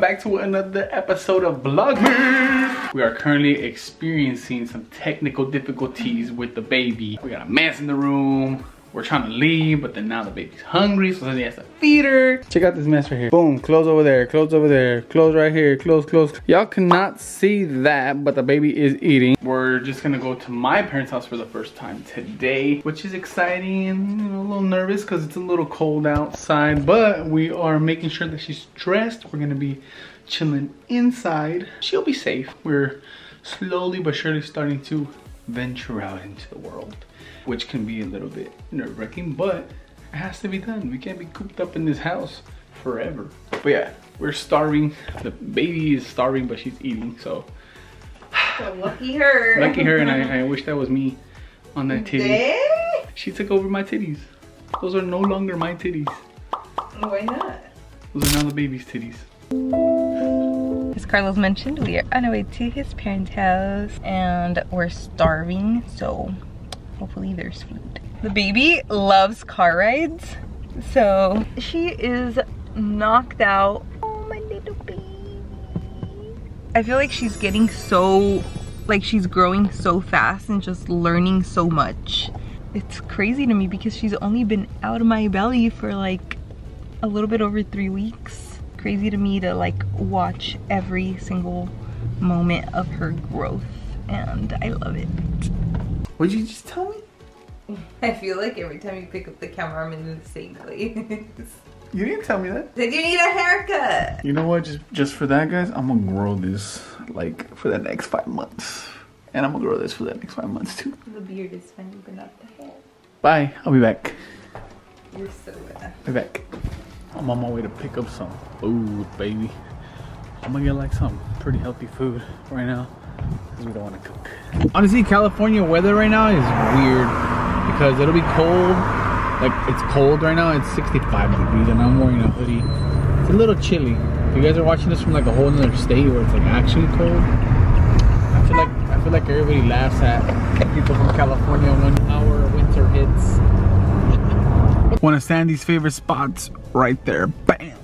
welcome back to another episode of Vlogmas. We are currently experiencing some technical difficulties with the baby. We got a mess in the room. We're trying to leave, but then now the baby's hungry, so then he has to feed her. Check out this mess right here. Boom, clothes over there, clothes over there, clothes right here, clothes, clothes. Y'all cannot see that, but the baby is eating. We're just gonna go to my parents' house for the first time today, which is exciting and, you know, a little nervous because it's a little cold outside, but we are making sure that she's dressed. We're gonna be chilling inside. She'll be safe. We're slowly but surely starting to venture out into the world, which can be a little bit nerve-wracking, but it has to be done. We can't be cooped up in this house forever. But yeah, we're starving. The baby is starving, but she's eating, so lucky her. Lucky her. And I wish that was me on that titty. She took over my titties. Those are no longer my titties. Why not? Those are now the baby's titties. As Carlos mentioned, we are on our way to his parents' house and we're starving, so hopefully there's food. The baby loves car rides, so she is knocked out. Oh, my little baby. I feel like she's getting so, like, she's growing so fast and just learning so much. It's crazy to me because she's only been out of my belly for like a little bit over 3 weeks. Crazy to me to like watch every single moment of her growth, and I love it. Would you just tell me? I feel like every time you pick up the camera I'm in the same place. You didn't tell me that. Did you need a haircut? You know what, just for that, guys, I'm gonna grow this like for the next 5 months, and I'm gonna grow this for the next 5 months too. The beard is funny but not the hair. Bye, I'll be back. You're so bad. I'll be back. I'm on my way to pick up some food, baby. I'm gonna get like some pretty healthy food right now because we don't want to cook. Honestly, California weather right now is weird because it'll be cold. Like, it's cold right now. It's 65 degrees and I'm wearing a hoodie. It's a little chilly. If you guys are watching this from like a whole other state where it's like actually cold, I feel like everybody laughs at people from California when our winter hits. One of Sandy's favorite spots right there. Bam!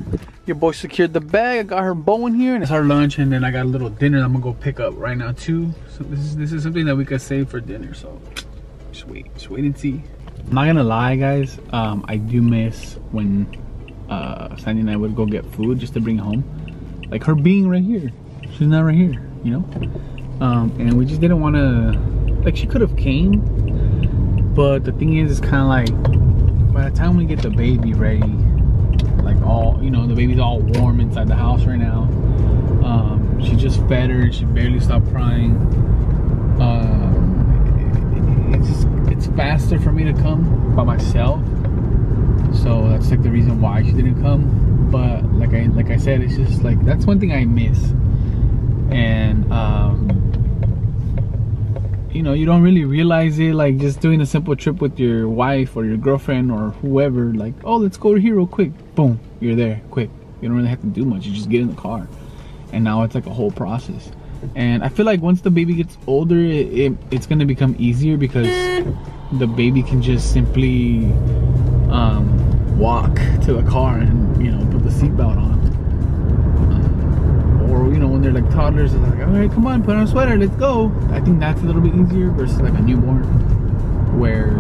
Your boy secured the bag. I got her bow in here, and it's our lunch, and then I got a little dinner I'm gonna go pick up right now too. So this is something that we could save for dinner, so just wait and see. I'm not gonna lie, guys, I do miss when Sandy and I would go get food just to bring home. Like her being right here. She's not right here, you know? And we just didn't wanna, like, she could have came, but the thing is, it's kinda like, by the time we get the baby ready, like, all, you know, the baby's all warm inside the house right now. She just fed her and she barely stopped crying. It's faster for me to come by myself, so that's like the reason why she didn't come. But like I said, it's just like, that's one thing I miss. And you know, you don't really realize it, like just doing a simple trip with your wife or your girlfriend or whoever, like, oh, let's go here real quick, boom, you're there quick. You don't really have to do much, you just get in the car, and now it's like a whole process. And I feel like once the baby gets older, it's gonna become easier because the baby can just simply walk to the car and, you know, put the seatbelt on. Or, you know, when they're like toddlers, they're like, all right, come on, put on a sweater, let's go. I think that's a little bit easier versus like a newborn where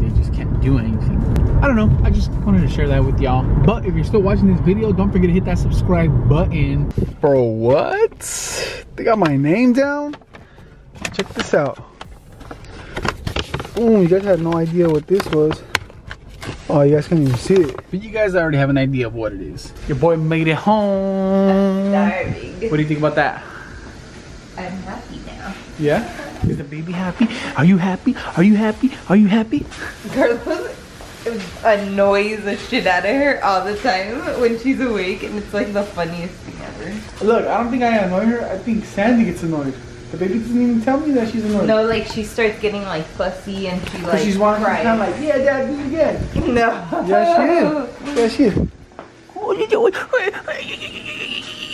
they just can't do anything. I don't know, I just wanted to share that with y'all. But if you're still watching this video, don't forget to hit that subscribe button. Bro, what? They got my name down? Check this out. Oh, you guys have no idea what this was. Oh, you guys can't even see it. But you guys already have an idea of what it is. Your boy made it home. I'm starving. What do you think about that? I'm happy now. Yeah? Is the baby happy? Are you happy? Are you happy? Are you happy? Carlos annoys the shit out of her all the time when she's awake, and it's like the funniest thing ever. Look, I don't think I annoy her. I think Sandy gets annoyed. The baby doesn't even tell me that she's annoyed. No, like, she starts getting like fussy and she like, she's walking around like, yeah, dad, do it again. No. Yeah, she is. Yeah, she is. What are you doing?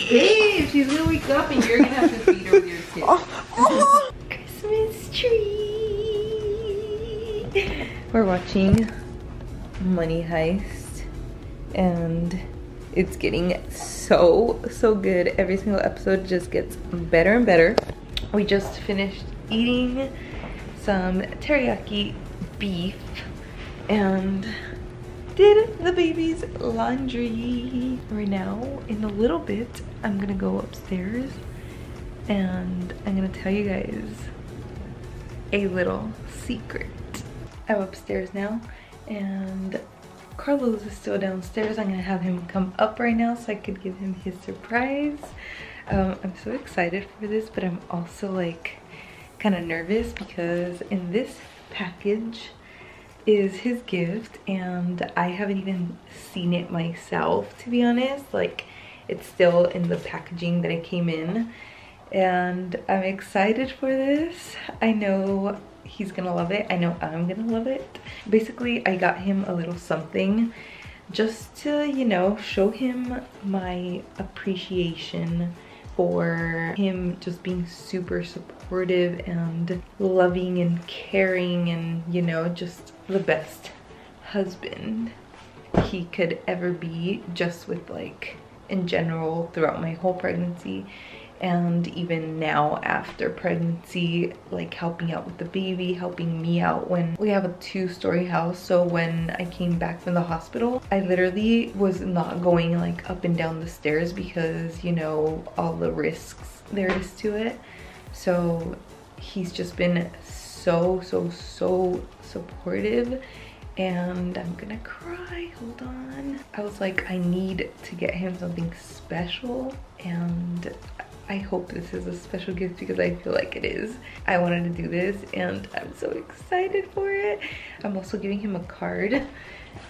Hey, she's gonna wake up and you're gonna have to feed her with your kids. Christmas tree. We're watching Money Heist, and It's getting so good. Every single episode just gets better and better. We just finished eating some teriyaki beef and did the baby's laundry. Right now, in a little bit, I'm gonna go upstairs and I'm gonna tell you guys a little secret. I'm upstairs now and Carlos is still downstairs. I'm gonna have him come up right now so I could give him his surprise. I'm so excited for this, but I'm also like kind of nervous because in this package is his gift and I haven't even seen it myself, to be honest. Like, it's still in the packaging that it came in and I'm excited for this. I know he's gonna love it. I know I'm gonna love it. Basically, I got him a little something just to, you know, show him my appreciation for him just being super supportive and loving and caring and, you know, just the best husband he could ever be, just with like in general throughout my whole pregnancy. And even now after pregnancy, like helping out with the baby, helping me out. When we have a two-story house, so when I came back from the hospital, I literally was not going like up and down the stairs because, you know, all the risks there is to it. So he's just been so supportive. And I'm gonna cry, hold on. I was like, I need to get him something special, and I hope this is a special gift because I feel like it is. I wanted to do this and I'm so excited for it. I'm also giving him a card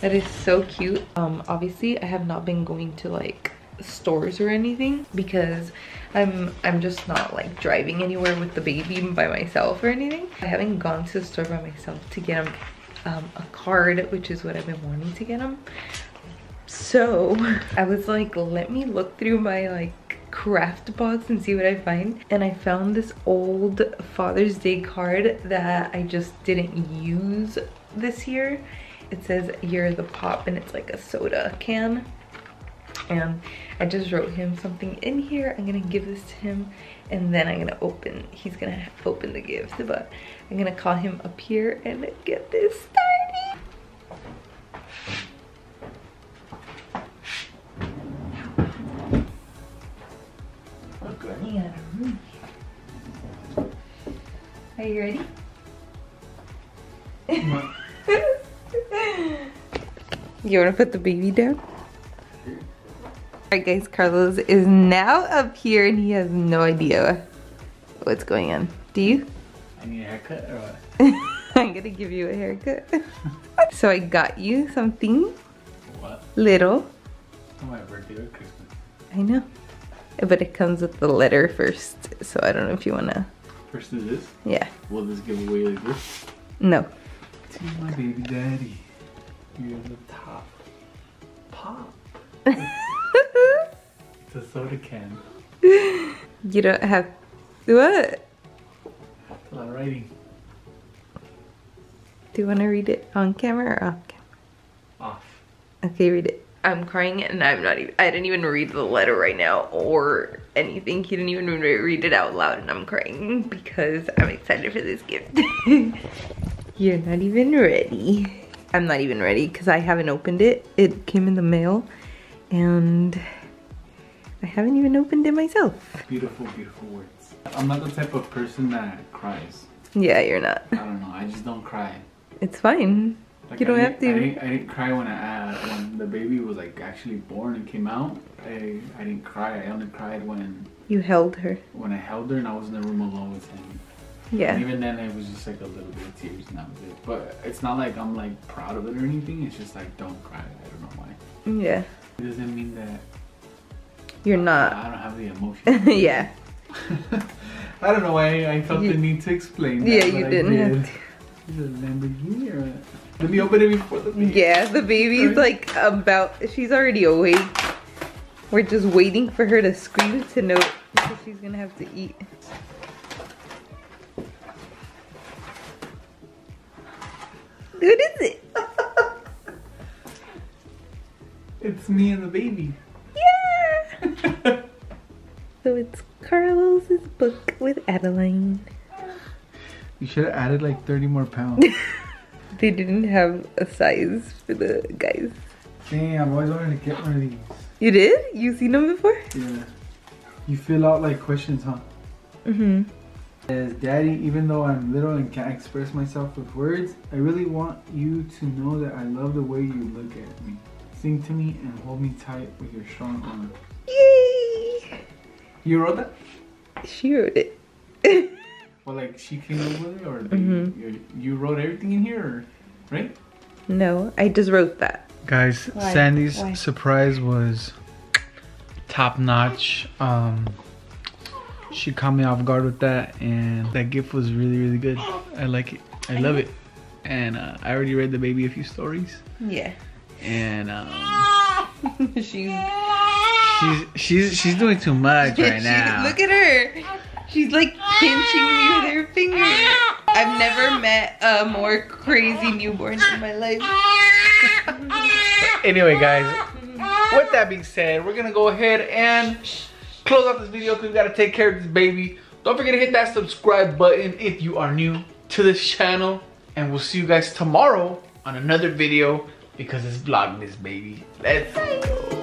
that is so cute. Obviously I have not been going to like stores or anything because I'm just not like driving anywhere with the baby by myself or anything. I haven't gone to the store by myself to get him a card, which is what I've been wanting to get him. So I was like, let me look through my like craft box and see what I find, and I found this old Father's Day card that I just didn't use this year. It says "You're the Pop" and it's like a soda can, and I just wrote him something in here. I'm gonna give this to him and then I'm gonna open, he's gonna open the gift, but I'm gonna call him up here and get this started. Yeah. Are you ready? You wanna put the baby down? Alright guys, Carlos is now up here and he has no idea what's going on. Do you? I need a haircut or what? I'm gonna give you a haircut. So I got you something. What? Little. For my birthday or Christmas. I know. But it comes with the letter first, so I don't know if you wanna... First is this? Yeah. Will this give away like this? No. To my baby daddy, you're the top. Pop. It's a soda can. You don't have... What? It's a lot of writing. Do you want to read it on camera or off camera? Off. Okay, read it. I'm crying and I'm not even... I didn't even read the letter right now or anything. He didn't even read it out loud and I'm crying because I'm excited for this gift. You're not even ready. I'm not even ready because I haven't opened it. It came in the mail and... I haven't even opened it myself. Beautiful, beautiful words. I'm not the type of person that cries. Yeah, you're not. I don't know. I just don't cry. It's fine. Like, you don't have to. I didn't cry when the baby was like actually born and came out. I didn't cry. I only cried when... You held her. When I held her and I was in the room alone with him. Yeah. And even then it was just like a little bit of tears and that was it. But it's not like I'm like proud of it or anything. It's just like, don't cry. I don't know why. Yeah. It doesn't mean that... You're not. I don't have the emotion. Yeah. I don't know why I felt the need to explain that. Yeah, you didn't have to. Is it a Lamborghini or a... Let me open it before the baby. Yeah, the baby's like about... She's already awake. We're just waiting for her to scream to know because she's gonna have to eat. What is it? It's me and the baby. it's Carlos's book with Adeline. You should have added like 30 more pounds. They didn't have a size for the guys. Damn, I've always wanted to get one of these. You did? You've seen them before? Yeah. You fill out like questions, huh? Mm-hmm. As Daddy, even though I'm little and can't express myself with words, I really want you to know that I love the way you look at me. Sing to me and hold me tight with your strong arms. Yay! You wrote that? She wrote it. Well, like she came up with it, or you wrote everything in here, or, right? No, I just wrote that. Guys, why? Sandy's surprise was top notch. She caught me off guard with that, and that gift was really, really good. I like it. I love it. And I already read the baby a few stories. Yeah. And she's doing too much right now. Look at her. She's like pinching me with her finger. I've never met a more crazy newborn in my life. Anyway, guys, with that being said, we're gonna go ahead and close out this video because we gotta take care of this baby. Don't forget to hit that subscribe button if you are new to this channel. And we'll see you guys tomorrow on another video because it's Vlogmas, baby. Let's go.